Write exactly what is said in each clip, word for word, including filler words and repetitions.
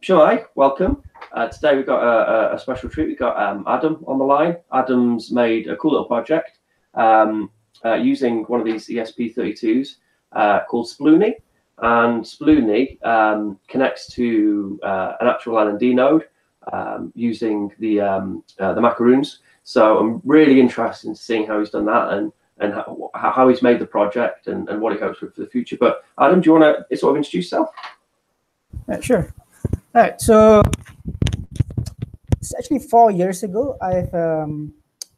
Sure, welcome. Uh, today we've got a, a special treat. We've got um, Adam on the line. Adam's made a cool little project um, uh, using one of these E S P thirty-twos uh, called Sploony. And Sploony um, connects to uh, an actual L N D node um, using the um, uh, the macaroons. So I'm really interested in seeing how he's done that and and how, how he's made the project and, and what he hopes for for the future. But Adam, do you want to sort of introduce yourself? Uh, sure. All right, so it's actually four years ago I've um,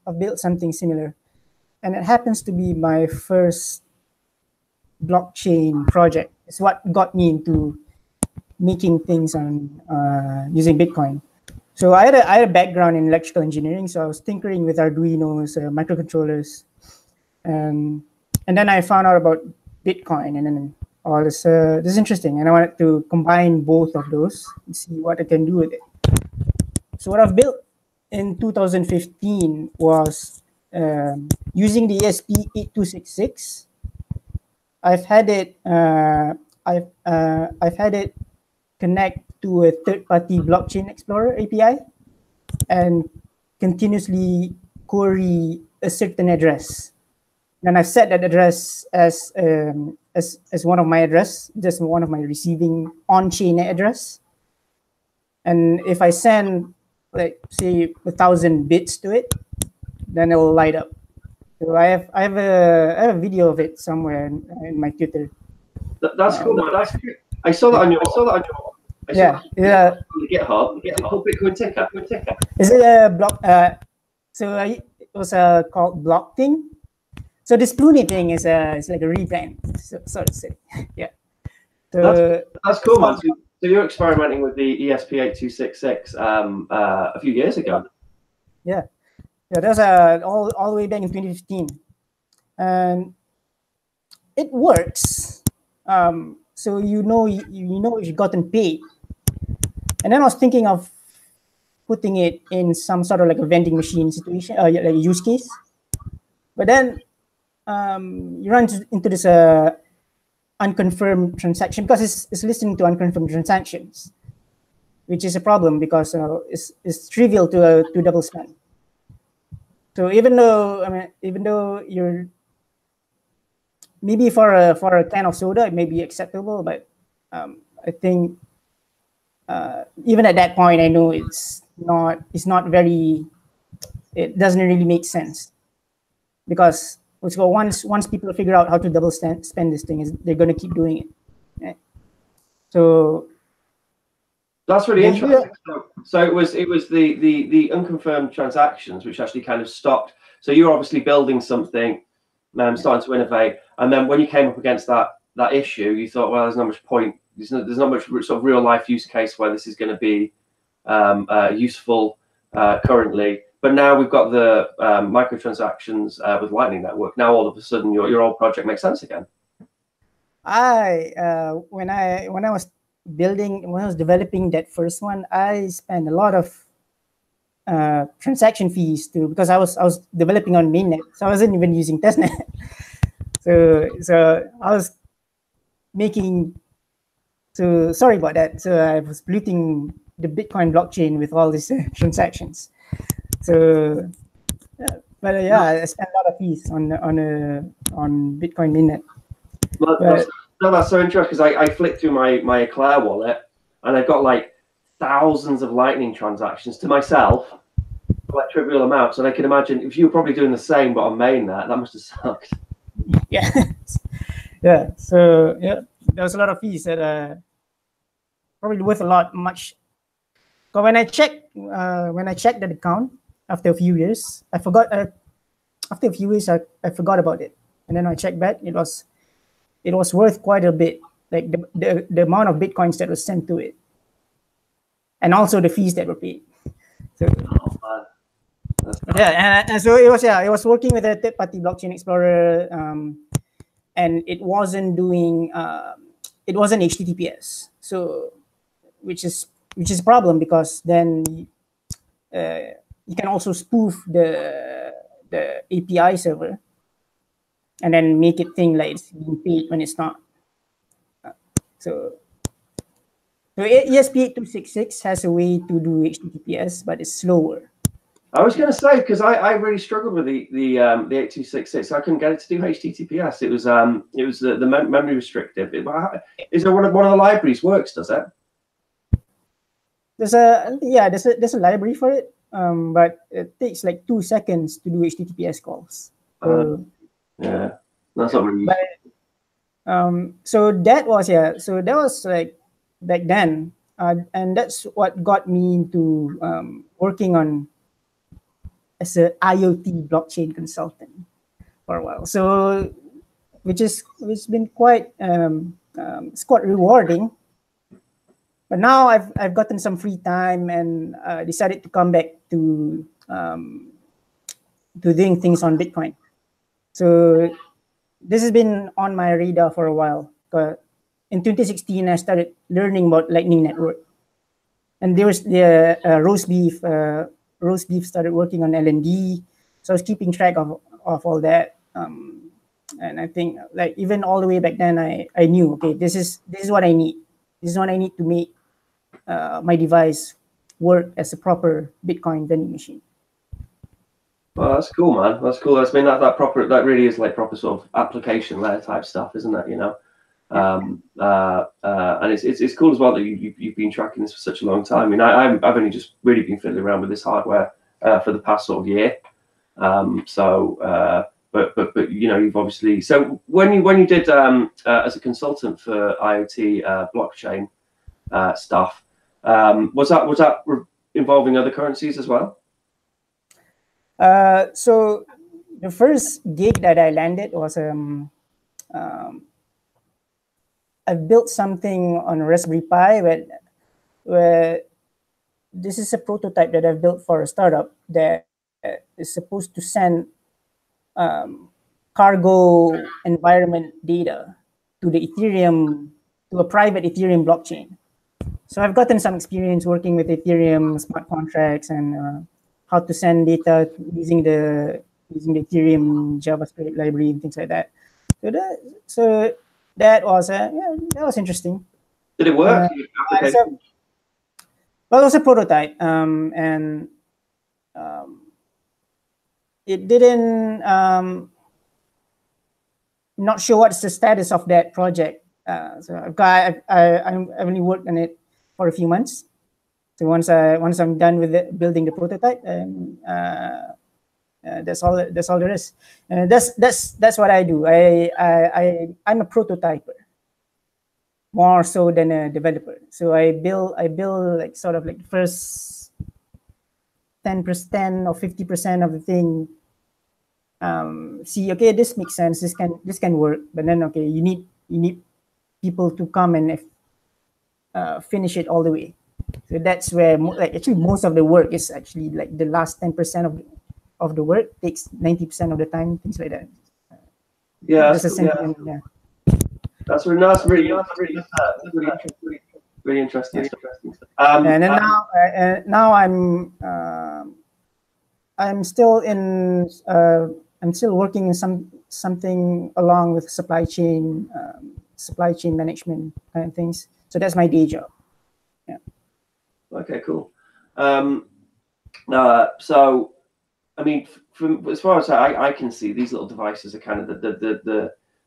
I've built something similar, and it happens to be my first blockchain project. It's what got me into making things on uh, using Bitcoin. So I had a, I had a background in electrical engineering, so I was tinkering with Arduinos, uh, microcontrollers, and and then I found out about Bitcoin, and then. Oh, this, uh, this is interesting, and I wanted to combine both of those and see what I can do with it. So what I've built in two thousand fifteen was um, using the E S P eighty-two sixty-six. I've had it. Uh, I've uh, I've had it connect to a third-party blockchain explorer A P I and continuously query a certain address. And I've set that address as um, as as one of my address, just one of my receiving on-chain address. And if I send, like, say, a thousand bits to it, then it will light up. So I have I have a I have a video of it somewhere in, in my Twitter. That, that's um, cool. Man. That's cool. I saw that on your. I saw that on your. I saw yeah. Yeah. On the GitHub. The GitHub. Bitcoin ticker. Bitcoin ticker. Is it a block? Uh, so I, it was a uh, called block thing. So this Sploony thing is a, it's like a rebrand, so, so to say. Yeah. So, that's, that's cool, man. So, so you're experimenting with the E S P eighty-two sixty-six um, uh, a few years ago. Yeah. Yeah, that was uh, all, all the way back in twenty fifteen. And it works. Um, so you know, you, you know you've gotten paid. And then I was thinking of putting it in some sort of like a vending machine situation, uh, like a use case. But then Um, you run into this uh, unconfirmed transaction because it's, it's listening to unconfirmed transactions, which is a problem because uh, it's, it's trivial to uh, to double spend. So even though I mean, even though you're maybe for a for a can of soda it may be acceptable, but um, I think uh, even at that point I know it's not it's not very it doesn't really make sense because. So once once people figure out how to double spend this thing, is they're going to keep doing it. Right? So that's really interesting. So, so it was it was the the the unconfirmed transactions which actually kind of stopped. So you're obviously building something, um, starting to innovate, and then when you came up against that that issue, you thought, well, there's not much point. There's not there's not much sort of real life use case where this is going to be um, uh, useful uh, currently. But now we've got the um, microtransactions uh, with Lightning Network. Now all of a sudden, your your old project makes sense again. I uh, when I when I was building when I was developing that first one, I spent a lot of uh, transaction fees too because I was I was developing on mainnet, so I wasn't even using testnet. so so I was making so sorry about that. So I was polluting the Bitcoin blockchain with all these uh, transactions. So, but uh, yeah, I spent a lot of fees on on uh, on Bitcoin mainnet. Well, that's, no, that's so interesting because I, I flicked through my my Eclair wallet and I've got like thousands of Lightning transactions to myself, like trivial amounts. And I can imagine if you were probably doing the same but on mainnet, that must have sucked. Yeah, yeah. So yeah, there was a lot of fees that uh, probably worth a lot much. But when I checked uh, when I checked that account. After a few years, I forgot. Uh, after a few years, I, I forgot about it, and then I checked back. It was, it was worth quite a bit, like the the, the amount of bitcoins that was sent to it, and also the fees that were paid. So, oh, yeah, and, and so it was. Yeah, it was working with a third-party blockchain explorer, um, and it wasn't doing. Uh, it wasn't H T T P S, so which is which is a problem because then. Uh, You can also spoof the the A P I server, and then make it think like it's being paid when it's not. So, so E S P eight two six six has a way to do H T T P S, but it's slower. I was going to say, because I, I really struggled with the the, um, the eight two six six. I couldn't get it to do H T T P S. It was um it was the, the memory restrictive. It, is there one of one of the libraries works? Does it? There's a yeah. There's a there's a library for it. Um, but it takes like two seconds to do H T T P S calls. So, um, yeah, that's not really. But, um, so that was yeah. So that was like back then, uh, and that's what got me into um, working on. As an I O T blockchain consultant for a while, so which is which has been quite um, um, it's quite rewarding. But now I've I've gotten some free time and uh, decided to come back to um, to doing things on Bitcoin. So this has been on my radar for a while. But in twenty sixteen, I started learning about Lightning Network, and there was the uh, roast beef. Uh, Roast Beef started working on L N D, so I was keeping track of of all that. Um, and I think, like, even all the way back then, I I knew, okay, this is this is what I need. This is what I need to make uh, my device work as a proper Bitcoin vending machine. Well, that's cool, man. That's cool. That's been that that proper that really is like proper sort of application layer type stuff, isn't it? You know. Um, uh, uh, and it's, it's it's cool as well that you, you you've been tracking this for such a long time. I mean, I I've only just really been fiddling around with this hardware uh, for the past sort of year. Um, so, uh, but but but you know, you've obviously so when you when you did um, uh, as a consultant for I O T uh, blockchain uh, stuff, um, was that was that re involving other currencies as well? Uh, so the first gig that I landed was um. um I built something on Raspberry Pi, where, where this is a prototype that I've built for a startup that is supposed to send um, cargo environment data to the Ethereum, to a private Ethereum blockchain. So I've gotten some experience working with Ethereum smart contracts and uh, how to send data using the using the Ethereum JavaScript library and things like that. So that so. That was uh, yeah, that was interesting. Did it work? Uh, a, well, it was a prototype, um, and um, it didn't. Um, not sure what's the status of that project. Uh, so I've got I I I've only worked on it for a few months. So once I once I'm done with it, building the prototype, um, uh, Uh, that's all. That's all there is. Uh, that's that's that's what I do. I I, I I'm a prototyper, more so than a developer. So I build I build like sort of like the first ten percent or fifty percent of the thing. Um, see, okay, this makes sense. This can this can work. But then, okay, you need you need people to come and uh, finish it all the way. So that's where like actually most of the work is actually like the last ten percent of. The, of the work takes ninety percent of the time, things like that. Yeah, that's, that's, cool, yeah. Thing, yeah. That's really nice, really, that's really, that's really, really, really interesting. interesting. Um, and then um, now, uh, now I'm, uh, I'm still in, uh, I'm still working in some something along with supply chain, um, supply chain management kind of things. So that's my day job. Yeah. Okay, cool. Um, uh, so. I mean, from as far as I, I can see, these little devices are kind of the the the the,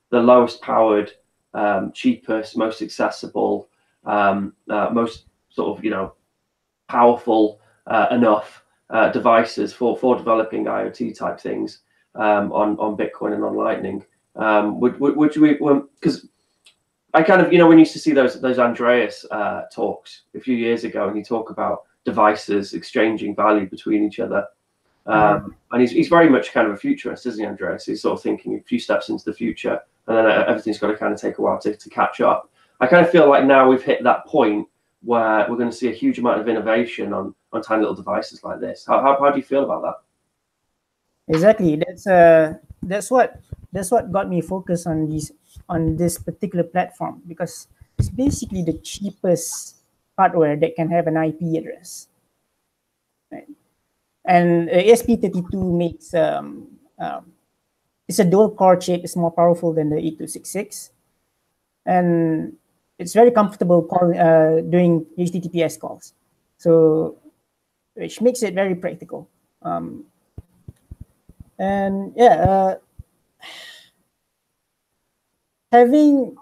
the lowest powered, um, cheapest, most accessible, um, uh, most sort of you know powerful uh, enough uh, devices for for developing I O T type things um, on on Bitcoin and on Lightning. Um, would would would you because I kind of you know when you used to see those those Andreas uh, talks a few years ago, and you talk about devices exchanging value between each other. Um, and he's, he's very much kind of a futurist, isn't he, Andreas? He's sort of thinking a few steps into the future, and then everything's got to kind of take a while to, to catch up. I kind of feel like now we've hit that point where we're going to see a huge amount of innovation on, on tiny little devices like this. How, how, how do you feel about that? Exactly. That's uh, that's what that's what got me focused on these on this particular platform, because it's basically the cheapest hardware that can have an I P address, right? And E S P thirty-two makes um, um, it's a dual core chip. It's more powerful than the eight two six six, and it's very comfortable call, uh, doing H T T P S calls, so which makes it very practical. Um, and yeah, uh, having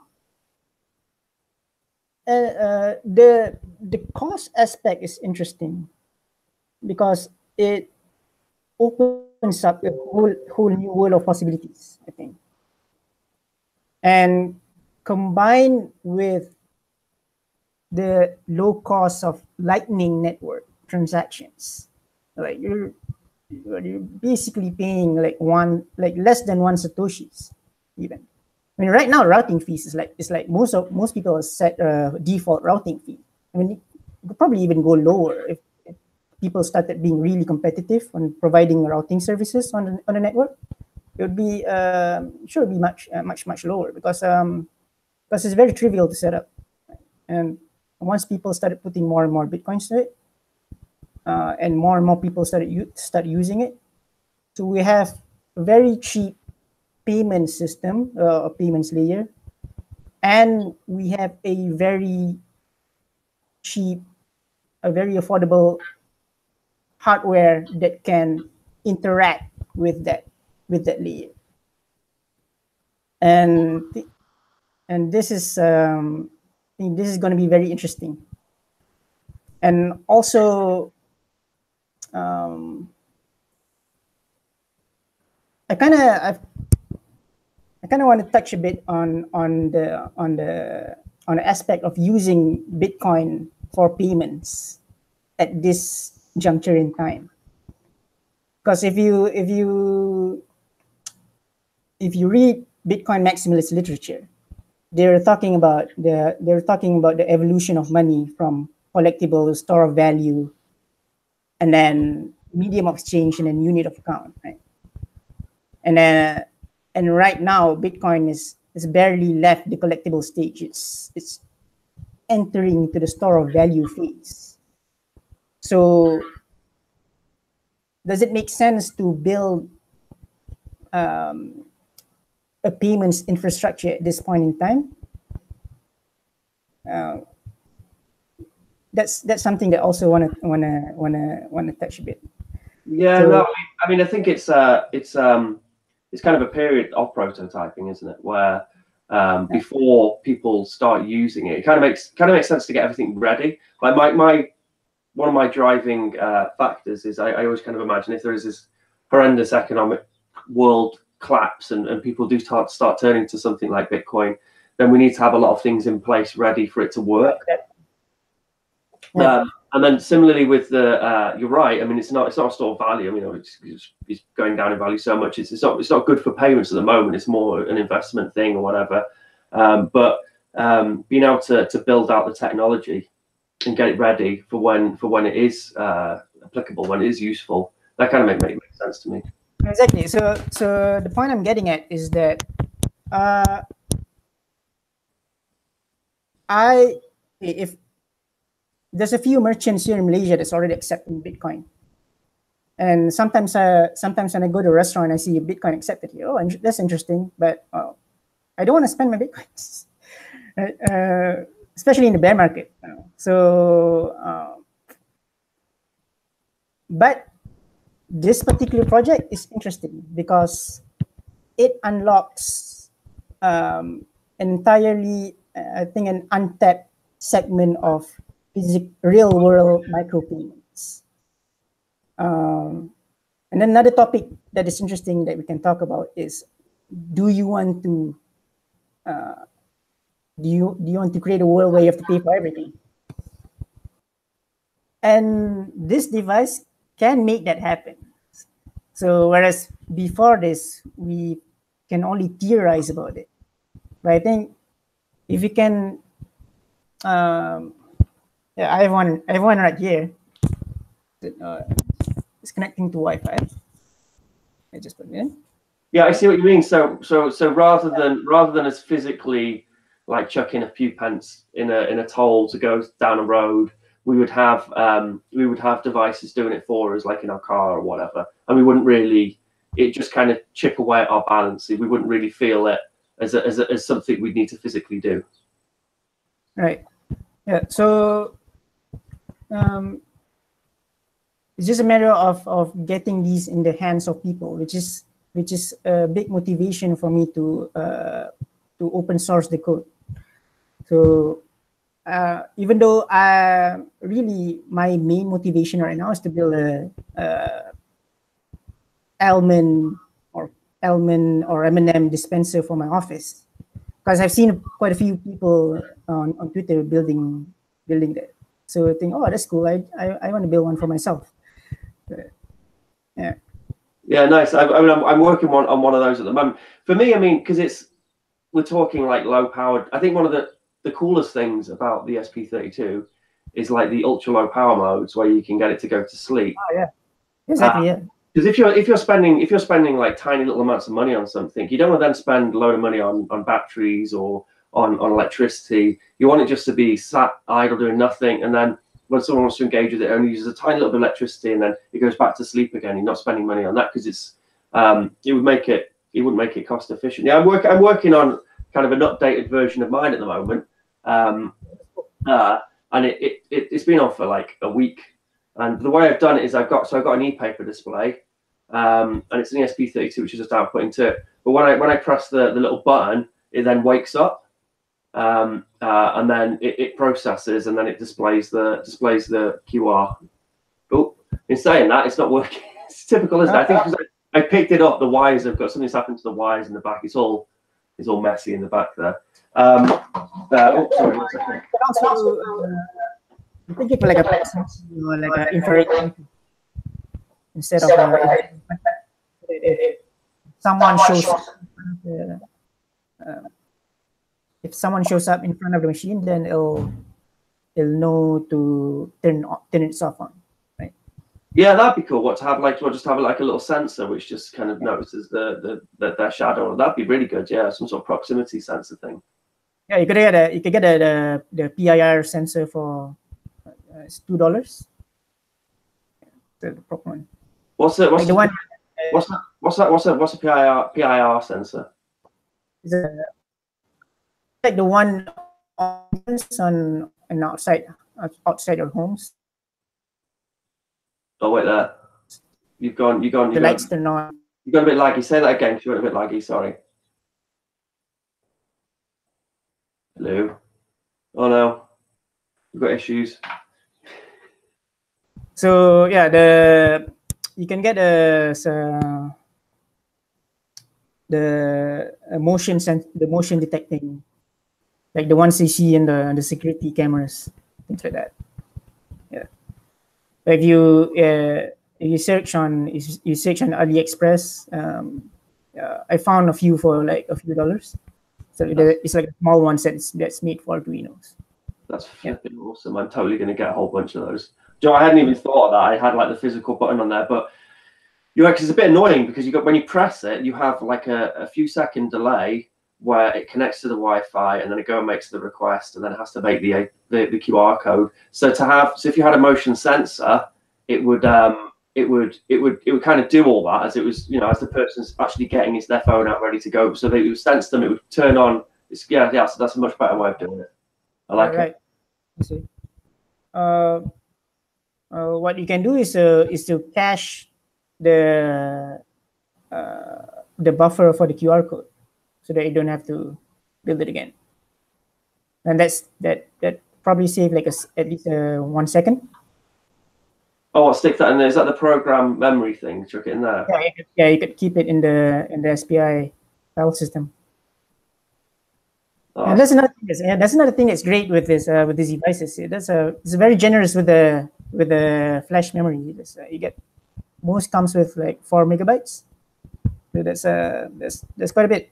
uh, uh, the the cost aspect is interesting because it opens up a whole whole new world of possibilities, I think, and combined with the low cost of Lightning Network transactions, like you're, you're basically paying like one, like less than one satoshis even. I mean, right now routing fees is like, it's like most of most people set a default routing fee. I mean, it could probably even go lower if, if people started being really competitive on providing routing services on on the network. It would be uh, sure be much uh, much much lower because um because it's very trivial to set up, and once people started putting more and more bitcoins to it, uh, and more and more people started start using it, so we have a very cheap payment system, uh, a payments layer, and we have a very cheap, a very affordable hardware that can interact with that with that layer, and th and this is um, I think this is going to be very interesting, and also um, I kind of I've I kind of want to touch a bit on on the on the on the aspect of using Bitcoin for payments at this juncture in time, because if you if you if you read Bitcoin maximalist literature, they're talking about the they're talking about the evolution of money from collectible, store of value, and then medium of exchange, and then unit of account, right? And then and right now Bitcoin is is barely left the collectible stage. It's it's entering to the store of value phase. So does it make sense to build um, a payments infrastructure at this point in time? Uh, that's that's something that also wanna wanna wanna wanna touch a bit. Yeah, so, no, I mean I think it's uh it's um it's kind of a period of prototyping, isn't it? Where um, yeah. before people start using it, it kind of makes kind of makes sense to get everything ready. Like my my one of my driving uh, factors is I, I always kind of imagine if there is this horrendous economic world collapse and, and people do start start turning to something like Bitcoin, then we need to have a lot of things in place ready for it to work. Yeah. Um, and then similarly with the uh, you're right. I mean, it's not it's not a store of value. You know, it's, it's going down in value so much. It's it's not it's not good for payments at the moment. It's more an investment thing or whatever. Um, but um, being able to to build out the technology and get it ready for when for when it is uh, applicable, when it is useful, that kind of make, make, make sense to me. Exactly. So so the point I'm getting at is that uh, I if there's a few merchants here in Malaysia that's already accepting Bitcoin, and sometimes uh, sometimes when I go to a restaurant, I see a Bitcoin accepted here. Oh, and that's interesting, but oh, I don't want to spend my Bitcoins, uh, especially in the bear market. So, uh, but this particular project is interesting because it unlocks um, entirely, I think, an untapped segment of real-world micropayments. Um, and another topic that is interesting that we can talk about is: Do you want to uh, do you do you want to create a world where you have to pay for everything? And this device can make that happen. So whereas before this, we can only theorize about it. But I think if you can. Um, Yeah, I have one. I have one right here. Uh, it's connecting to Wi-Fi. I just put it in. Yeah, I see what you mean. So, so, so rather than rather than us physically like chucking a few pence in a in a toll to go down a road, we would have um, we would have devices doing it for us, like in our car or whatever, and we wouldn't really. It just kind of chip away at our balance. We wouldn't really feel it as a, as a, as something we'd need to physically do. Right. Yeah. So um, it's just a matter of of getting these in the hands of people, which is which is a big motivation for me to uh, to open source the code. So uh, even though I really my main motivation right now is to build a, a almond or almond or M and M dispenser for my office, because I've seen quite a few people on, on Twitter building building that. So I think, oh, that's cool. I I, I want to build one for myself. But, yeah. Yeah, nice. I, I mean, I'm, I'm working on on one of those at the moment. For me, I mean, because it's we're talking like low powered. I think one of the the coolest things about the E S P thirty-two is like the ultra low power modes where you can get it to go to sleep. Oh yeah, exactly. Uh, yeah. Because if you're if you're spending if you're spending like tiny little amounts of money on something, you don't want to then spend a load of money on, on batteries or on, on electricity. You want it just to be sat idle doing nothing, and then when someone wants to engage with it, it only uses a tiny little bit of electricity, and then it goes back to sleep again. You're not spending money on that because it's um, it would make it it wouldn't make it cost efficient. Yeah, I'm working I'm working on kind of an updated version of mine at the moment, um, uh, and it, it it it's been on for like a week. And the way I've done it is I've got so I've got an e-paper display, um, and it's an E S P thirty-two, which is just output into it. But when I when I press the, the little button, it then wakes up, um, uh, and then it, it processes, and then it displays the displays the Q R. Oh, in saying that, it's not working. It's typical, isn't it? I think 'cause I, I picked it up. The wires have got something's happened to the wires in the back. It's all it's all messy in the back there. Um, uh, oops, sorry, one second. I think it like a or like an infrared instead of a, it, it, someone shows up, uh, uh, if someone shows up in front of the machine, then it'll it'll know to turn turn itself on, right? Yeah, that'd be cool. What to have like well, just have like a little sensor which just kind of yeah. notices the the, the their shadow. That'd be really good. Yeah, some sort of proximity sensor thing. Yeah, you could get a you could get a, the the P I R sensor for. It's two dollars. The proper one. What's it? What's like the, the one? What's that? What's that? What's that? What's a P I R P I R sensor? It's a, like the one on and outside outside your homes. Oh wait, there. You've gone. You've gone. You've the gone, lights turn on. You've gone a bit laggy. Say that again. You went a bit laggy. Sorry. Hello. Oh no. We've got issues. So yeah, the you can get a uh, the a motion sense, the motion detecting, like the ones you see in the the security cameras, things like that. Yeah, if you uh, if you search on if you search on AliExpress, um, uh, I found a few for like a few dollars. So nice. the, it's like a small one that's that's made for Arduinos. That's flipping yeah. awesome. I'm totally going to get a whole bunch of those. Joe, I hadn't even thought of that. I had like the physical button on there, but U X is a bit annoying because you got when you press it, you have like a, a few second delay where it connects to the Wi-Fi and then it goes and makes the request and then it has to make the, the the Q R code. So to have, so if you had a motion sensor, it would um it would it would it would kind of do all that as it was you know as the person's actually getting his their phone out ready to go. So they would sense them. It would turn on. It's, yeah, yeah. So that's a much better way of doing it. I like All right. it. See. Uh, uh, what you can do is uh, is to cache the uh, the buffer for the Q R code, so that you don't have to build it again. And that's that that probably save like a, at least uh, one second. Oh, I'll stick that in there. Is that the program memory thing? Chuck it in there. Yeah, you could, yeah, you could keep it in the in the S P I file system. Oh. And that's another thing. That's, that's another thing that's great with this uh, with these devices. That's a it's very generous with the with the flash memory. That's, uh, you get most comes with like four megabytes. So that's uh that's that's quite a bit.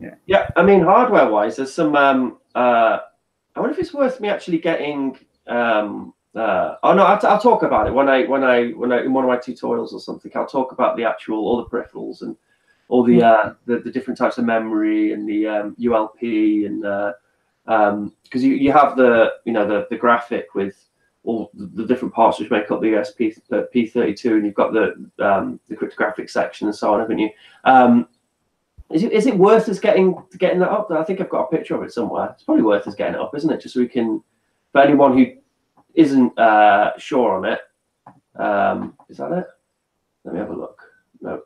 Yeah. Yeah. I mean, hardware wise, there's some. Um, uh, I wonder if it's worth me actually getting. Um, uh, oh no, I'll, I'll talk about it when I when I when I in one of my tutorials or something. I'll talk about the actual all the peripherals and. All the, uh, the the different types of memory and the um, U L P and because uh, um, you, you have the you know the the graphic with all the, the different parts which make up the E S P thirty-two and you've got the um, the cryptographic section and so on, haven't you? Um, Is it, is it worth us getting getting that up? I think I've got a picture of it somewhere. It's probably worth us getting it up, isn't it? Just so we can, for anyone who isn't uh, sure on it, um, is that it? Let me have a look. No.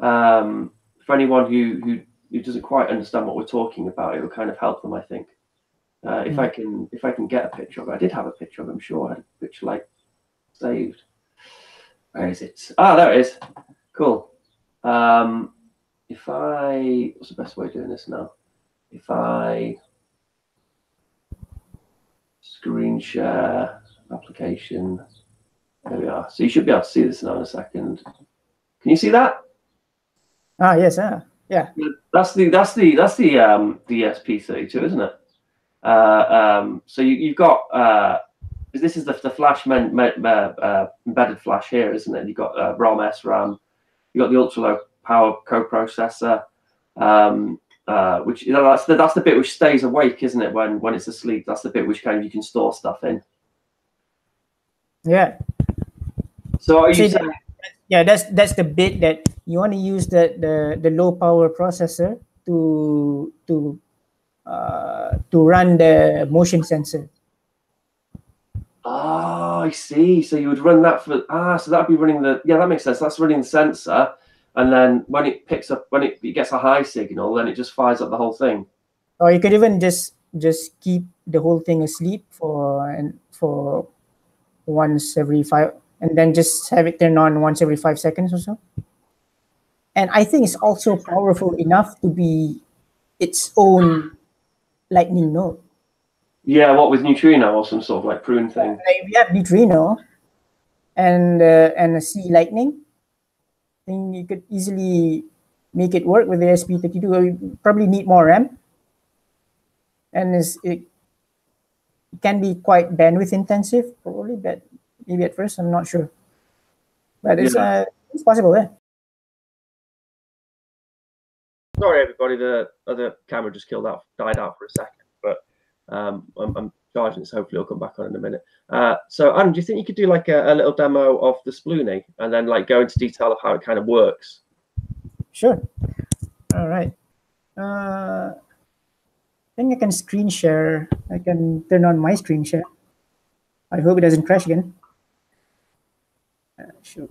Um, for anyone who, who who doesn't quite understand what we're talking about, it will kind of help them, I think. Uh, if mm. I can if I can get a picture of it, I did have a picture of it. I'm sure I had a picture like saved. Where is it? Ah, there it is. Cool. Um, If I, what's the best way of doing this now? If I screen share application, there we are. So you should be able to see this now in a second. Can you see that? Ah, yes, sir. Yeah. That's the that's the that's the um, E S P thirty-two, isn't it? Uh, um, so you, you've got uh, this is the the flash men, men, uh, embedded flash here, isn't it? You've got uh, ROM, S RAM. You've got the ultra low power coprocessor, um, uh, which you know that's the that's the bit which stays awake, isn't it? When when it's asleep, that's the bit which kind of you can store stuff in. Yeah. So are See, you saying, yeah, that's that's the bit that you want to use the the, the low power processor to to uh, to run the motion sensor. Ah, oh, I see. So you would run that for ah, so that'd be running the yeah, that makes sense. That's running the sensor. And then when it picks up, when it, it gets a high signal, then it just fires up the whole thing. Or you could even just just keep the whole thing asleep for and for once every five, and then just have it turn on once every five seconds or so. And I think it's also powerful enough to be its own lightning node. Yeah, what with neutrino or some sort of like prune thing. If you have neutrino and uh, and a C lightning. I think you could easily make it work with the E S P thirty-two. You probably need more RAM, and it's, it can be quite bandwidth intensive, probably. But maybe at first, I'm not sure. But it's yeah. uh, it's possible, yeah. Sorry, everybody. The other camera just killed out, died out for a second. But um, I'm, I'm charging, so hopefully it'll come back on in a minute. Uh, so, Adam, do you think you could do like a, a little demo of the Sploony and then like go into detail of how it kind of works? Sure. All right. Uh, I think I can screen share. I can turn on my screen share. I hope it doesn't crash again. Uh, sure.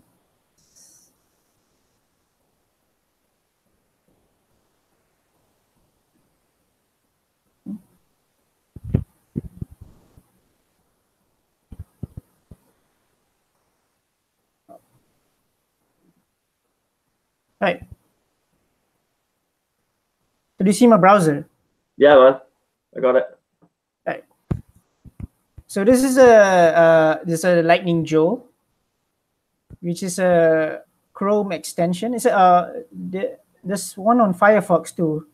Right. Did you see my browser? Yeah, man. I got it. Right. So this is a uh, this is a Lightning Joule, which is a Chrome extension. It's a uh, the, this one on Firefox too,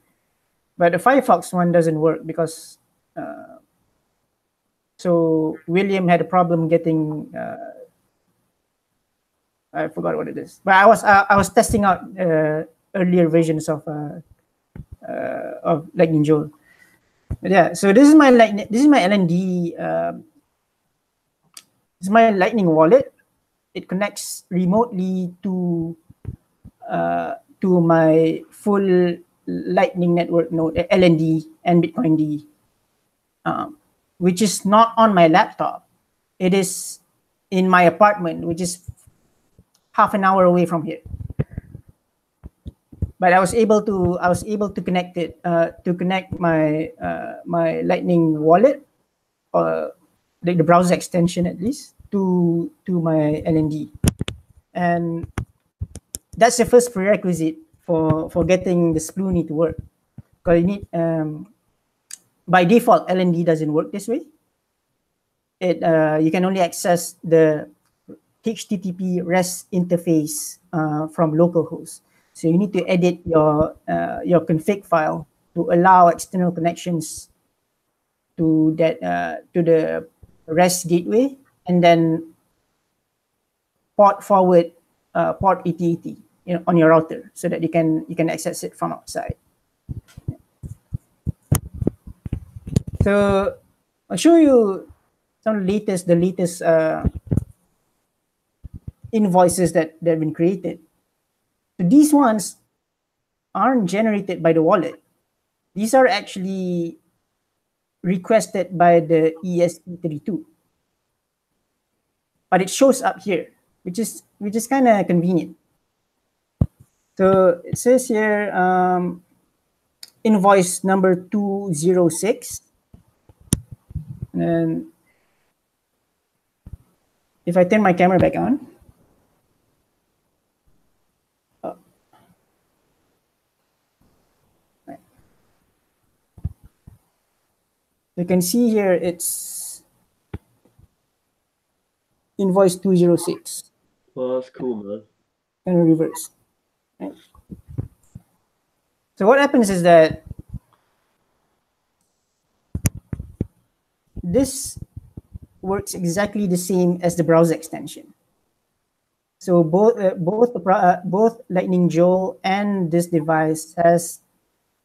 but the Firefox one doesn't work because uh, so William had a problem getting. Uh, I forgot what it is, but I was uh, I was testing out uh, earlier versions of uh, uh, of Lightning Joule. But yeah, so this is my lightning. This is my L N D. Um, this is my Lightning wallet. It connects remotely to uh, to my full Lightning Network node, L N D and Bitcoin D, um, which is not on my laptop. It is in my apartment, which is half an hour away from here, but I was able to I was able to connect it uh, to connect my uh, my Lightning wallet, or the, the browser extension at least, to to my L N D, and that's the first prerequisite for for getting the Sploony to work. Because you need um, by default L N D doesn't work this way. It uh, you can only access the H T T P REST interface uh, from localhost. So you need to edit your uh, your config file to allow external connections to that uh, to the REST gateway, and then port forward uh, port eighty eighty you know, on your router, so that you can you can access it from outside. So I'll show you some latest the latest. Uh, invoices that, that have been created. So these ones aren't generated by the wallet. These are actually requested by the E S P thirty-two. But it shows up here, which is which is kind of convenient. So it says here, um, invoice number two zero six. And if I turn my camera back on, oh. Right. You can see here it's invoice two zero six. Well, that's cool, man. And reverse. Right. So what happens is that this works exactly the same as the browser extension. So both uh, both uh, both Lightning Joule and this device has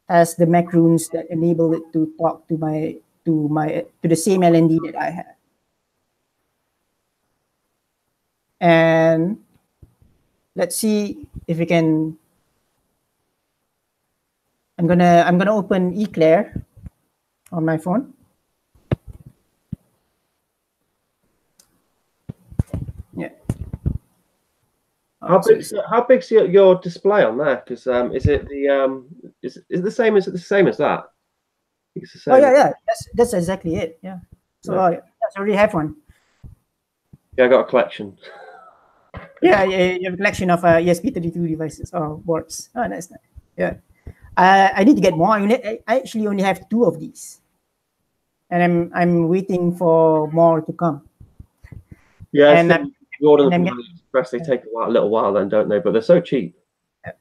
has the macaroons that enable it to talk to my to my to the same L N D that I have. And let's see if we can. I'm gonna I'm gonna open Eclair on my phone. Yeah. How big how big's your, your display on there? Because um, is it the um is is it the same as the same as that? It's the same. Oh yeah, yeah. That's that's exactly it. Yeah. So yeah. I, I already have one. Yeah, I got a collection. Yeah, yeah, you have a collection of uh, E S P thirty-two devices or boards. Oh, nice, nice. Yeah, uh, I need to get more. I actually only have two of these, and I'm I'm waiting for more to come. Yeah, and I think you order them from AliExpress. They take a, while, a little while, then, don't they? But they're so cheap. Yeah,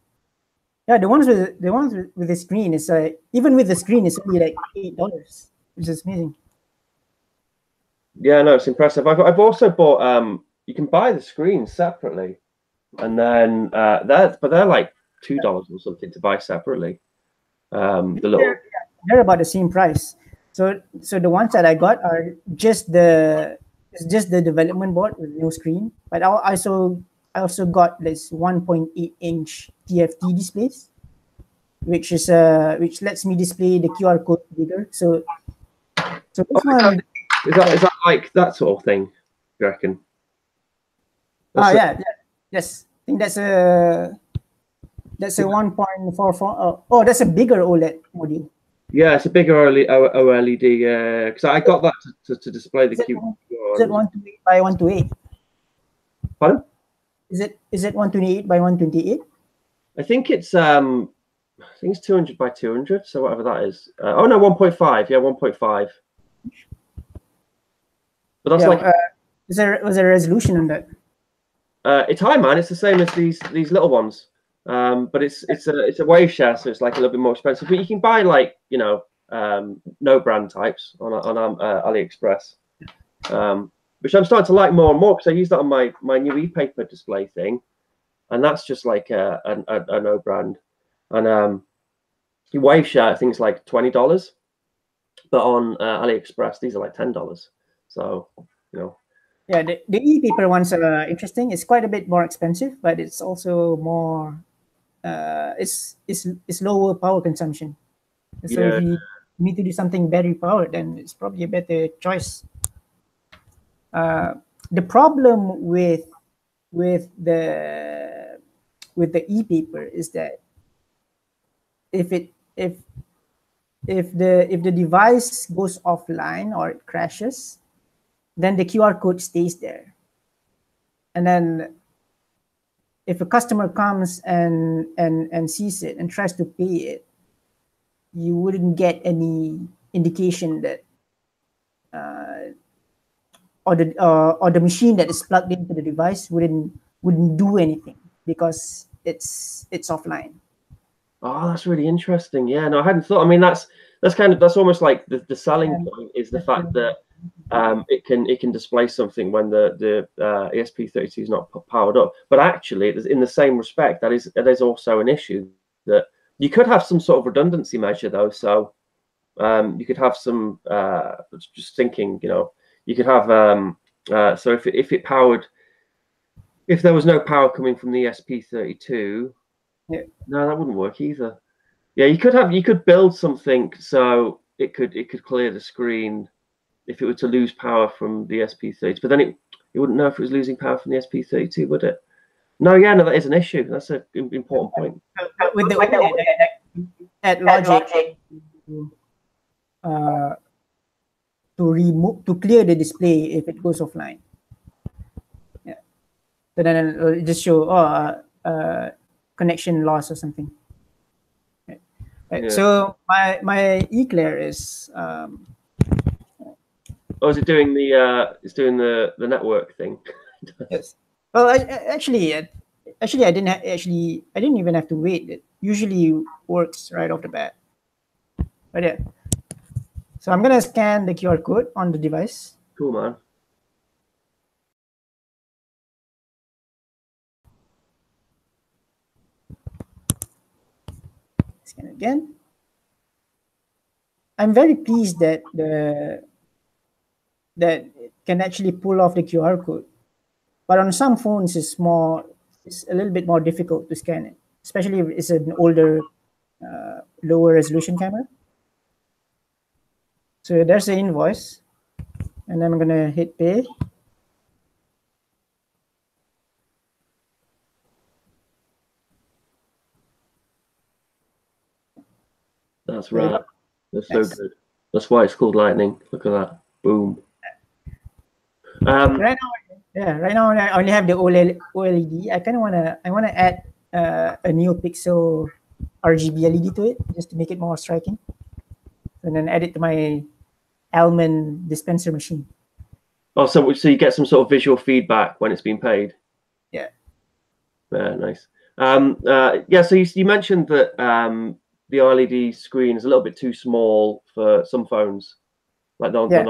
yeah, the ones with the ones with the screen is uh, even with the screen is only like eight dollars, which is amazing. Yeah, no, it's impressive. I've I've also bought um. You can buy the screen separately, and then uh, that, but they're like two dollars or something to buy separately. Um, the little they're, they're about the same price. So, so the ones that I got are just the just the development board with no screen. But I also I also got this one point eight inch T F T displays, which is uh which lets me display the Q R code bigger. So, so this oh, one is that is that like that sort of thing? You reckon? That's oh yeah, yeah, yes. I think that's a that's a one point four four. Oh, oh, that's a bigger OLED module. Yeah, it's a bigger OLED. Yeah, uh, because I got that to, to, to display the Q R. Is it one twenty-eight by one twenty-eight? Pardon? Is it is it one twenty-eight by one twenty-eight? I think it's um, I think it's two hundred by two hundred. So whatever that is. Uh, oh no, one point five. Yeah, one point five. But that's yeah, like. Uh, is there was there a resolution on that? Uh, it's high, man. It's the same as these these little ones, um, but it's it's a it's a wave share, so it's like a little bit more expensive. But you can buy like you know um, no brand types on on um, uh, AliExpress, um, which I'm starting to like more and more because I use that on my my new e-paper display thing, and that's just like a a, a, a no brand, and um, you wave share things like twenty dollars, but on uh, AliExpress these are like ten dollars. So you know. Yeah, the, the e-paper ones are interesting. It's quite a bit more expensive, but it's also more. Uh, it's it's it's lower power consumption. So yeah. If you need to do something battery powered, then it's probably a better choice. Uh, the problem with with the with the e-paper is that if it if if the if the device goes offline or it crashes, then the Q R code stays there. And then if a customer comes and, and, and sees it and tries to pay it, you wouldn't get any indication that, uh, or, the, uh, or the machine that is plugged into the device wouldn't, wouldn't do anything because it's, it's offline. Oh, that's really interesting. Yeah, no, I hadn't thought. I mean, that's, that's kind of, that's almost like the, the selling um, point is the fact that Um, it can it can display something when the the uh, E S P thirty-two is not powered up. But actually, in the same respect, that is that is also an issue that you could have some sort of redundancy measure though. So um, you could have some uh, just thinking, you know, you could have um, uh, so if it, if it powered, if there was no power coming from the E S P thirty-two, Yeah, no, that wouldn't work either. Yeah, you could have you could build something so it could it could clear the screen if it were to lose power from the E S P thirty-two, but then it you wouldn't know if it was losing power from the E S P thirty-two, would it? No, yeah, no, that is an issue. That's an important point. With the, with the, at logic, uh, to remove to clear the display if it goes offline. Yeah, so then it'll just show oh, uh, uh, connection loss or something. Right. Right. Yeah. So my my Eclair is. Um, Oh, is it doing the uh, it's doing the the network thing? Yes. Well, I, I, actually, I, actually, I didn't ha actually I didn't even have to wait. It usually works right off the bat. But yeah. So I'm gonna scan the Q R code on the device. Cool, man. Scan again. I'm very pleased that the. that can actually pull off the Q R code. But on some phones, it's, more, it's a little bit more difficult to scan it, especially if it's an older, uh, lower resolution camera. So there's the invoice. And I'm going to hit pay. That's right. That's so good. That's why it's called Lightning. Look at that. Boom. Um, right now, yeah. Right now, I only have the O L E D. I kind of wanna, I wanna add uh, a new pixel R G B L E D to it, just to make it more striking, and then add it to my almond dispenser machine. Oh, so so you get some sort of visual feedback when it's been paid. Yeah. Yeah. Nice. Um. Uh. Yeah. So you you mentioned that um the L E D screen is a little bit too small for some phones, like the yeah.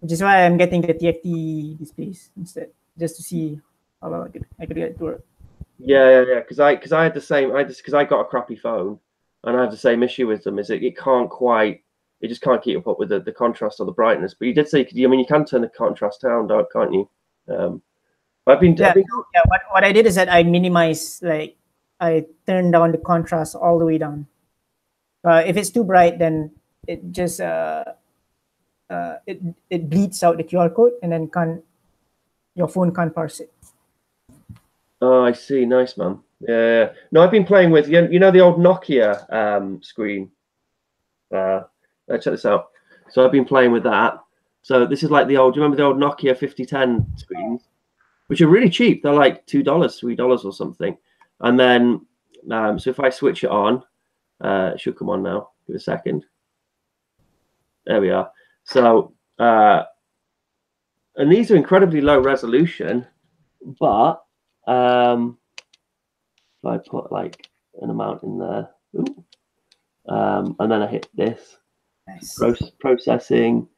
Which is why I'm getting the T F T displays instead, just to see how I could I could get it to work. Yeah, yeah, yeah. Because I because I had the same. I just because I got a crappy phone, and I have the same issue with them. Is it it can't quite. It just can't keep up with the, the contrast or the brightness. But you did say, I mean, you can turn the contrast down, can't you? Um, I've been. Yeah. I've been... yeah what, what I did is that I minimized, like I turned down the contrast all the way down. Uh, if it's too bright, then it just. Uh, Uh, it it bleeds out the Q R code, and then can't your phone can't parse it. Oh, I see. Nice, man. Yeah. No, I've been playing with you know the old Nokia um, screen. Uh, check this out. So I've been playing with that. So this is like the old. Do you remember the old Nokia fifty ten screens, which are really cheap? They're like two dollars, three dollars, or something. And then um, so if I switch it on, uh, it should come on now. Give it a second. There we are. So, uh, and these are incredibly low resolution, but um, if I put like an amount in there, ooh, um, and then I hit this, nice. Process, processing,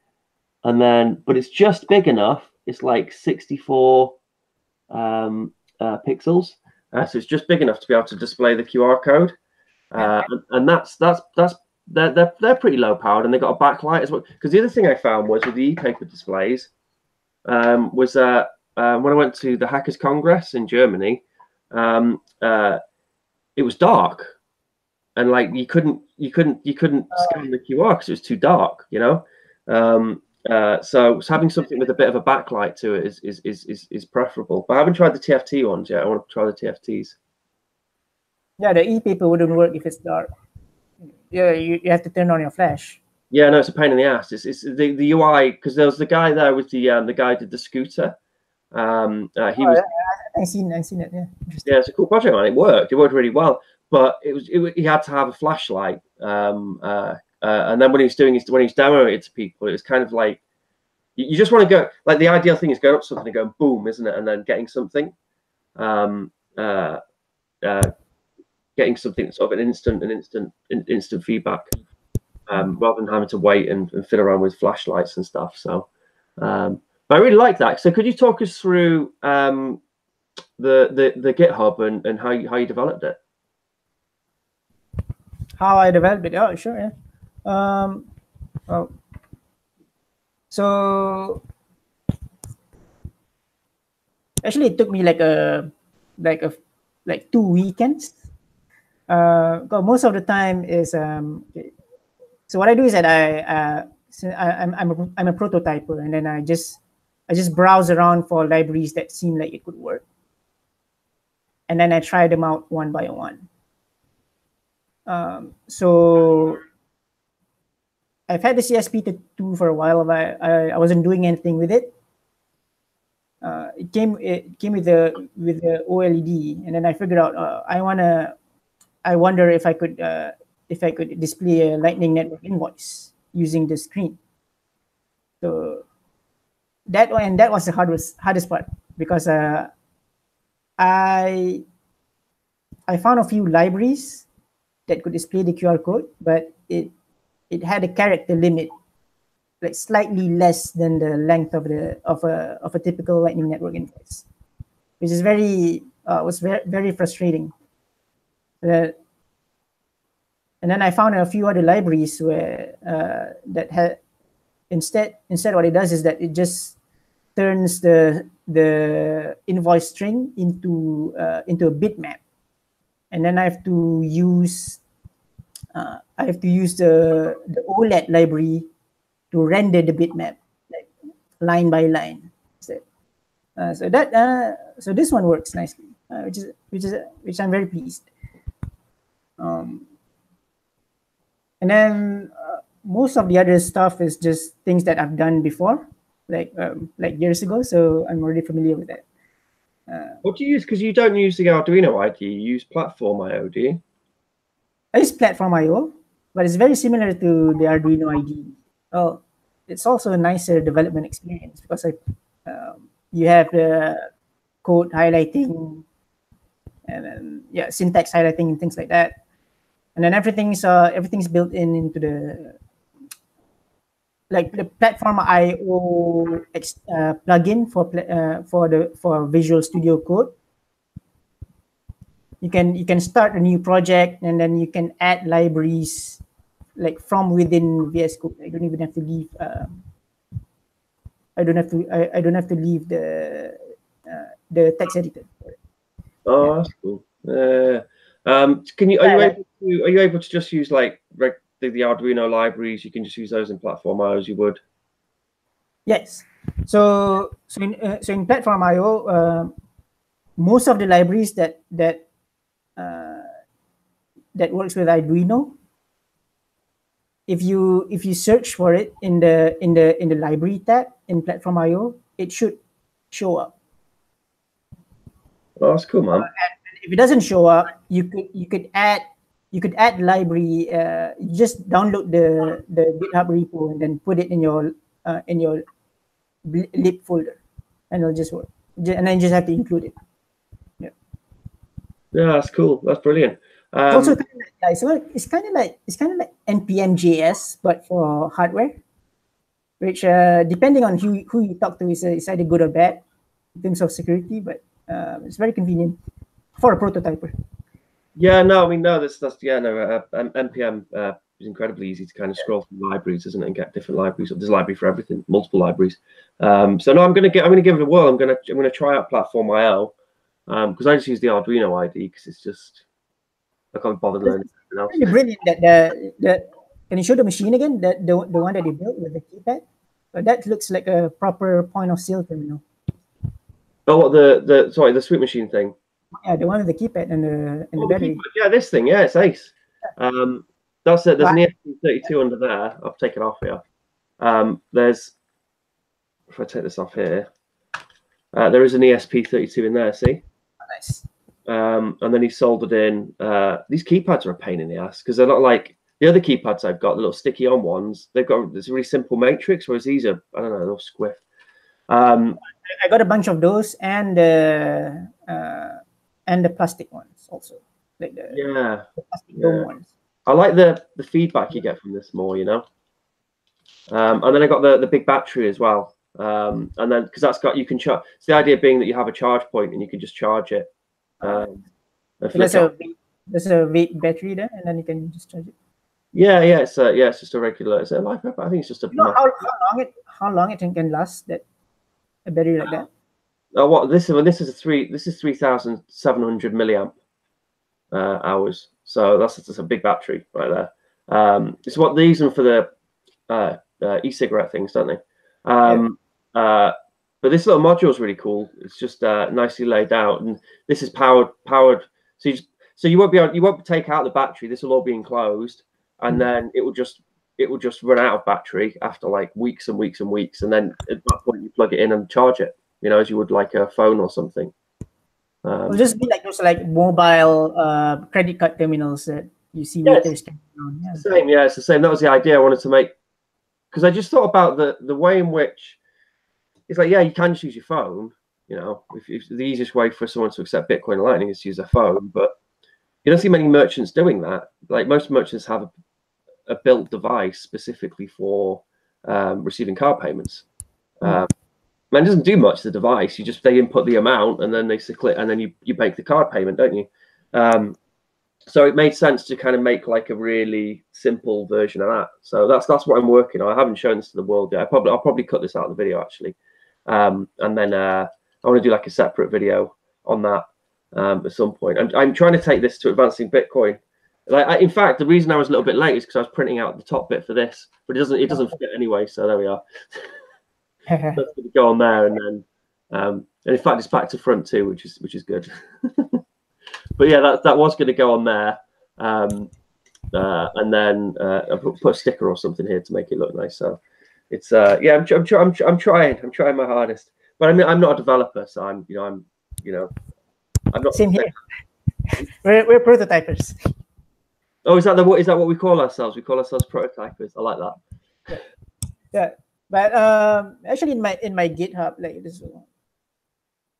and then, but it's just big enough. It's like sixty-four um, uh, pixels, uh, so it's just big enough to be able to display the Q R code, uh, and, and that's that's that's. They're, they're, they're pretty low powered, and they got a backlight as well. Because the other thing I found was with the e-paper displays um, was uh, uh, when I went to the Hackers Congress in Germany, um, uh, it was dark, and like you couldn't you couldn't you couldn't scan the Q R because it was too dark, you know. Um, uh, so having something with a bit of a backlight to it is is is is, is preferable. But I haven't tried the T F T ones yet. I want to try the T F Ts. Yeah, the e-paper wouldn't work if it's dark. Yeah, you, you have to turn on your flash. Yeah, no, it's a pain in the ass. It's it's the, the U I, because there was the guy there with the um, the guy who did the scooter. Um, uh, he oh, was. I, I seen I seen it. Yeah. Yeah, it's a cool project, man. It worked. It worked really well, but it was it, he had to have a flashlight. Um, uh, uh, and then when he was doing his when he was demoing it to people, it was kind of like you, you just want to go like the ideal thing is going up something and going boom, isn't it? And then getting something. Um. Uh. uh Getting something sort of an instant, an instant, an instant feedback, um, rather than having to wait and, and fiddle around with flashlights and stuff. So, um, but I really like that. So, could you talk us through um, the, the the GitHub and, and how you how you developed it? How I developed it? Oh, sure, yeah. Um, oh, so actually, it took me like a like a like two weekends. Uh, most of the time is um, so what I do is that I, uh, so I I'm I'm a, I'm a prototyper, and then I just I just browse around for libraries that seem like it could work, and then I try them out one by one. Um, so I've had the E S P eighty-two for a while, but I, I wasn't doing anything with it. Uh, it came it came with the with the O L E D, and then I figured out uh, I wanna. I wonder if I could uh, if I could display a Lightning Network invoice using the screen. So that one, and that was the hardest hardest part, because uh, I I found a few libraries that could display the Q R code, but it it had a character limit, like slightly less than the length of the of a of a typical Lightning Network invoice, which is very uh, was very very frustrating. Uh, and then I found a few other libraries where uh, that had instead instead what it does is that it just turns the the invoice string into uh, into a bitmap, and then I have to use uh, I have to use the the OLED library to render the bitmap, like line by line. So, uh, so that uh, so this one works nicely, uh, which is which is which I'm very pleased. Um, and then uh, most of the other stuff is just things that I've done before, like um, like years ago. So I'm already familiar with that. Uh, what do you use? Because you don't use the Arduino I D E. You use PlatformIO, do you? I use PlatformIO, but it's very similar to the Arduino I D E. Oh, it's also a nicer development experience, because I, um, you have the code highlighting and then, yeah, syntax highlighting and things like that. And then everything's uh, everything's built in into the like the PlatformIO uh, plugin for uh, for the for Visual Studio Code. You can you can start a new project, and then you can add libraries like from within V S Code. I don't even have to leave. Um, I don't have to. I, I don't have to leave the uh, the text editor. Oh, that's cool. Uh, um, can you are you able to are you able to just use like the, the Arduino libraries? You can just use those in PlatformIO as you would. Yes. So so in uh, so in PlatformIO, uh, most of the libraries that that uh, that works with Arduino, if you if you search for it in the in the in the library tab in PlatformIO, it should show up. Oh, that's cool, man. Uh, and if it doesn't show up, you could you could add you could add library. Uh, you just download the the GitHub repo and then put it in your uh, in your lib folder, and it'll just work. And then you just have to include it. Yeah. Yeah, that's cool. That's brilliant. Um, also, kind of like, so it's kind of like it's kind of like N P M J S, but for hardware, which uh, depending on who who you talk to is uh, either good or bad in terms of security, but. Uh, it's very convenient for a prototyper. Yeah, no, I mean, no, that's, that's yeah, no, uh, N P M uh, is incredibly easy to kind of scroll through libraries, isn't it, and get different libraries. There's a library for everything, multiple libraries. Um, so no, I'm gonna get, I'm gonna give it a whirl. I'm gonna, I'm gonna try out PlatformIO because um, I just use the Arduino I D E because it's just I can't bother learning anything else. Really brilliant that the, the can you show the machine again? That the the one that you built with the keypad, but that looks like a proper point of sale terminal. Oh, what the the sorry, the sweet machine thing. Yeah, the one with the keypad and the and oh, the battery. Keypad. Yeah, this thing. Yeah, it's ace. Um, that's it. There's wow. an E S P thirty-two under there. I've taken off here. Um, there's if I take this off here, uh, there is an E S P thirty-two in there. See? Oh, nice. Um, and then he soldered in. Uh, these keypads are a pain in the ass because they're not like the other keypads I've got. The little sticky on ones. They've got this really simple matrix, whereas these are I don't know, they're all squiff. Um, I got a bunch of those and the uh, uh, and the plastic ones also, like the, yeah. the plastic yeah. dome ones. I like the the feedback you get from this more, you know. Um, and then I got the the big battery as well, um, and then because that's got you can charge. It's the idea being that you have a charge point and you can just charge it. Um, so there's a there's a weight battery there, and then you can just charge it. Yeah, yeah, it's a, yeah, it's just a regular. Is it a life? I think it's just a. You know how, how long it how long it can last that. A battery like that? Oh, what this is? This is a three. This is three thousand seven hundred milliamp uh, hours. So that's just a big battery right there. Um, it's what they use them for the uh, uh, e-cigarette things, don't they? Um, yeah. uh, but this little module is really cool. It's just uh, nicely laid out, and this is powered. Powered. So you just, so you won't be able, you won't take out the battery. This will all be enclosed, and mm-hmm. then it will just it will just run out of battery after like weeks and weeks and weeks, and then at that point you plug it in and charge it. You know, as you would like a phone or something. Um, It'll just be like those like mobile uh, credit card terminals that you see. Yeah, it's, on. Yeah. Same, yeah, it's the same. That was the idea I wanted to make, because I just thought about the the way in which it's like, yeah, you can just use your phone. You know, if, if the easiest way for someone to accept Bitcoin and Lightning is to use their phone, but you don't see many merchants doing that. Like most merchants have a, a built device specifically for um, receiving card payments. Mm. Um, Man, it doesn't do much, the device. You just, they input the amount and then they click, and then you, you make the card payment, don't you? Um, so it made sense to kind of make like a really simple version of that. So that's that's what I'm working on. I haven't shown this to the world yet. I probably, I'll probably cut this out of the video, actually. Um, and then uh, I want to do like a separate video on that um, at some point. I'm, I'm trying to take this to Advancing Bitcoin. Like, I, in fact, the reason I was a little bit late is because I was printing out the top bit for this, but it doesn't, it doesn't fit anyway, so there we are. That's going to go on there, and then, um, and in fact, it's back to front too, which is which is good. But yeah, that that was going to go on there, um, uh, and then uh, I put, put a sticker or something here to make it look nice. So it's uh, yeah, I'm I'm, I'm I'm trying, I'm trying my hardest. But I mean, I'm not a developer, so I'm you know I'm you know I'm not. Same here. we're we're prototypers. Oh, is that the what is that what we call ourselves? We call ourselves prototypers. I like that. Yeah. yeah. But um, actually, in my in my GitHub, like this,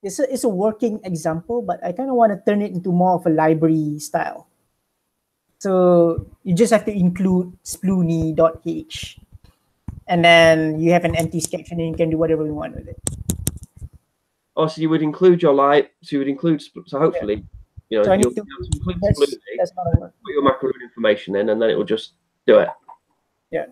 it's a, it's a working example. But I kind of want to turn it into more of a library style. So you just have to include sploony dot h, and then you have an empty sketch, and then you can do whatever you want with it. Oh, so you would include your light. So you would include. So hopefully, yeah. you know, so you'll to, be able to include that's, sploony, that's put your macaroon information in, and then it will just do it. Yeah.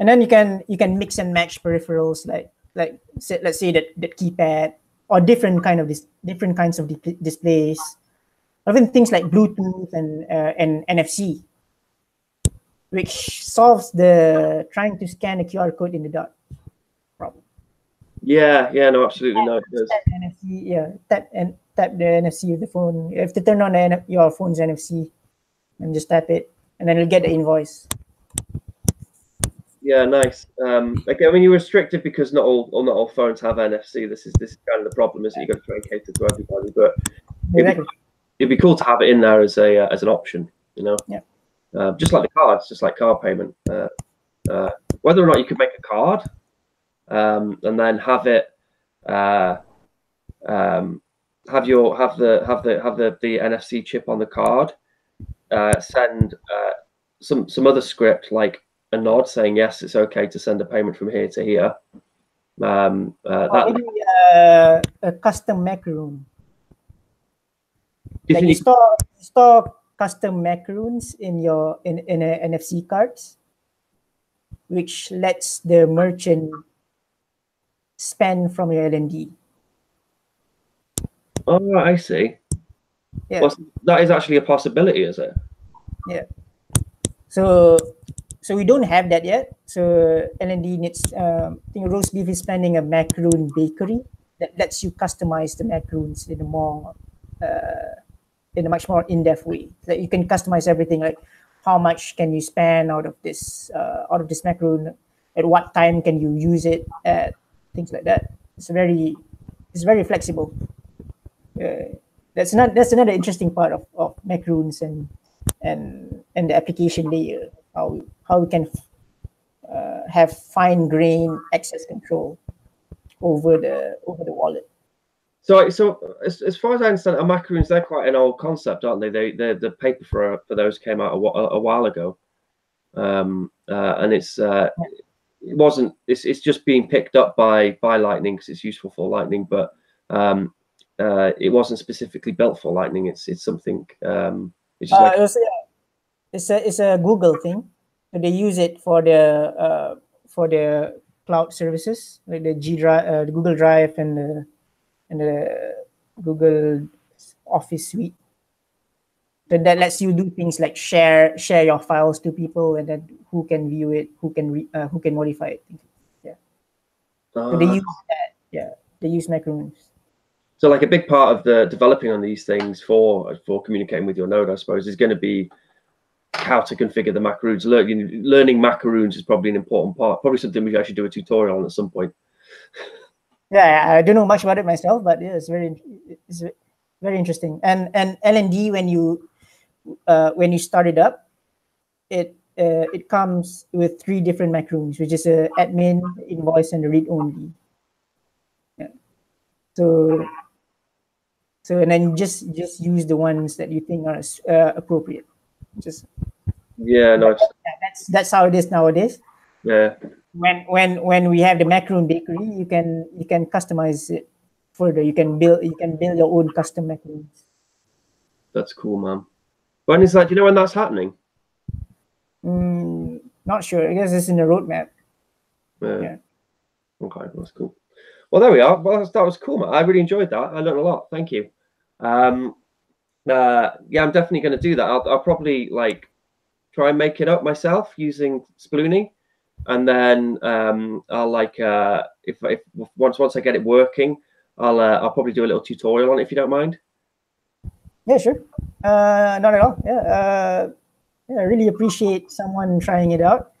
And then you can you can mix and match peripherals, like like say, let's say that that keypad or different kind of dis different kinds of di displays, even things like Bluetooth and uh, and N F C, which solves the trying to scan a Q R code in the dark problem. Yeah, yeah, no, absolutely, no, it does. Tap N F C, yeah, tap and tap the N F C of the phone. You have to turn on the, your phone's N F C, and just tap it, and then you'll get the invoice. Yeah, nice. Um, like, I mean, you're restricted because not all, not all phones have N F C. This is this is kind of the problem, isn't it? You've got to try and cater to everybody, but it'd be, it'd be cool to have it in there as a uh, as an option, you know. Yeah. Uh, just like the cards, just like card payment. Uh, uh, whether or not you could make a card, um, and then have it, uh, um, have your have the have the have the the N F C chip on the card, uh, send uh, some some other script like a nod saying yes, it's okay to send a payment from here to here. Um, uh, that, or maybe uh, a custom macaroon. Like you, you store store custom macaroons in your in in a N F C cards, which lets the merchant spend from your L N D. Oh, I see. Yeah, well, that is actually a possibility, is it? Yeah. So. So we don't have that yet. So L N D needs, um, I think Roast Beef is planning a macaroon bakery that lets you customize the macaroons in a more, uh, in a much more in-depth way. That you can customize everything, like how much can you spend out of this, uh, out of this macaroon, at what time can you use it, at, things like that. It's very, it's very flexible. Uh, that's not that's another interesting part of, of macaroons and and and the application layer. How we, how we can uh, have fine-grained access control over the over the wallet. So, so as, as far as I understand, macaroons, they're quite an old concept, aren't they? They, they the paper for for those came out a, a while ago, um, uh, and it's uh, it wasn't. It's it's just being picked up by by Lightning because it's useful for Lightning, but um, uh, it wasn't specifically built for Lightning. It's it's something. Um, it's just uh, like, it was, yeah. It's a it's a Google thing. They use it for the uh, for the cloud services, like the G Drive, uh, the Google Drive, and the and the Google Office suite. So that lets you do things like share share your files to people, and then who can view it, who can re, uh, who can modify it. Yeah. Uh, so they use that. Yeah, they use macaroons. So, like, a big part of the developing on these things for for communicating with your node, I suppose, is going to be how to configure the macaroons. Learning learning macaroons is probably an important part. Probably something we actually do a tutorial on at some point. Yeah, I don't know much about it myself, but yeah, it's very it's very interesting. And and L N D, when you Uh, when you start it up, it uh, it comes with three different macaroons, which is a admin, invoice, and a read only. Yeah. So, so and then just just use the ones that you think are uh, appropriate. Just yeah, no, that, that's that's how it is nowadays. Yeah. When when when we have the macaroon bakery, you can you can customize it further. You can build you can build your own custom macaroons. That's cool, man. When is that? Do you know when that's happening? Mm, not sure. I guess it's in the roadmap. Yeah. yeah. Okay, that's cool. Well, there we are. Well, that was cool, man. I really enjoyed that. I learned a lot. Thank you. Um, uh, yeah, I'm definitely going to do that. I'll, I'll probably like try and make it up myself using Sploony, and then um, I'll like uh, if, if once once I get it working, I'll uh, I'll probably do a little tutorial on it if you don't mind. Yeah, sure. Uh, not at all. Yeah, uh, yeah. I really appreciate someone trying it out.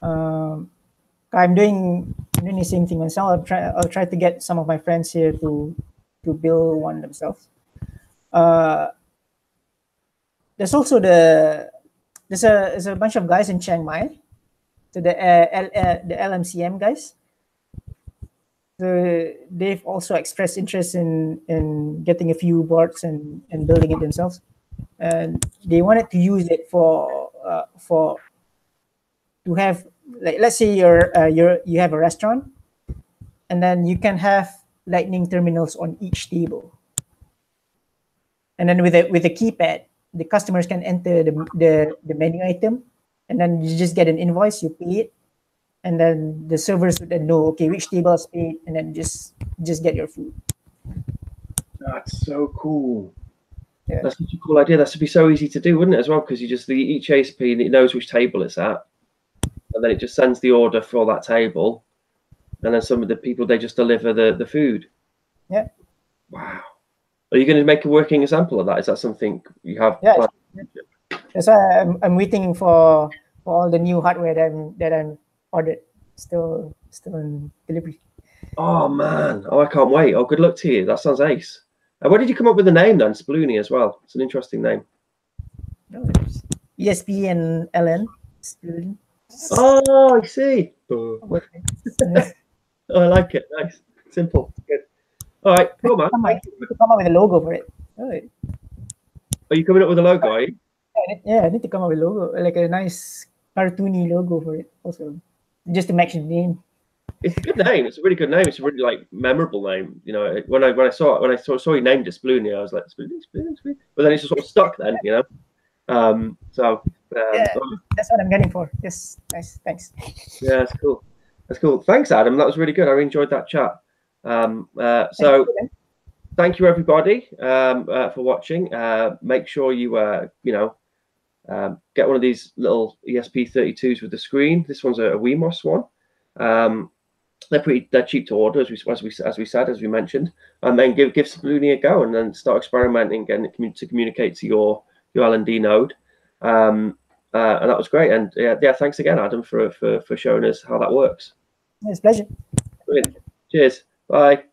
Um, I'm doing I'm doing the same thing myself. I'll try. I'll try to get some of my friends here to to build one themselves. Uh, there's also the there's a there's a bunch of guys in Chiang Mai, so the uh, L, uh, the L M C M guys. The, they've also expressed interest in in getting a few boards and and building it themselves, and they wanted to use it for uh, for to have, like, let's say you're uh, you're you have a restaurant, and then you can have lightning terminals on each table, and then with a with a keypad, the customers can enter the the, the menu item, and then you just get an invoice, you pay it. And then the servers would then know, okay, which table is paid, and then just just get your food. That's so cool. Yeah. That's such a cool idea. That should be so easy to do, wouldn't it, as well? Because you just the each A S P and it knows which table it's at, and then it just sends the order for that table, and then some of the people they just deliver the the food. Yeah. Wow. Are you going to make a working example of that? Is that something you have? Yeah. Planned? That's why I'm I'm waiting for for all the new hardware that I'm that I'm. Audit still still in delivery. Oh man! Oh, I can't wait. Oh, good luck to you. That sounds ace. And where did you come up with the name then, Sploony, as well? It's an interesting name. No, it's E S P and L N. Sploony. Oh, I see. Oh, I like it. Nice, simple, good. All right, cool, man. Come up with a logo for it. Right. Are you coming up with a logo? Are you? Yeah, I need to come up with a logo, like a nice cartoony logo for it, also. Just to mention the name. It's a good name. It's a really good name. It's a really like memorable name. You know, when I when I saw it, when I saw saw you named it Sploony, I was like, Sploony, Sploony, Sploony. But then it's just sort of stuck. Then you know, um. So um, yeah, that's what I'm getting for. Yes, nice. Thanks. Yeah, that's cool. That's cool. Thanks, Adam. That was really good. I really enjoyed that chat. Um. Uh. So, thank you, thank you everybody. Um. Uh, for watching. Uh. Make sure you uh. You know. Um, get one of these little E S P thirty-twos with the screen. This one's a, a WeMos one. Um, they're pretty. They're cheap to order, as we as we as we said, as we mentioned. And then give give Sploony a go, and then start experimenting and commun to communicate to your your L N D node. Um, uh, and that was great. And yeah, yeah, thanks again, Adam, for for for showing us how that works. It's a pleasure. Brilliant. Cheers. Bye.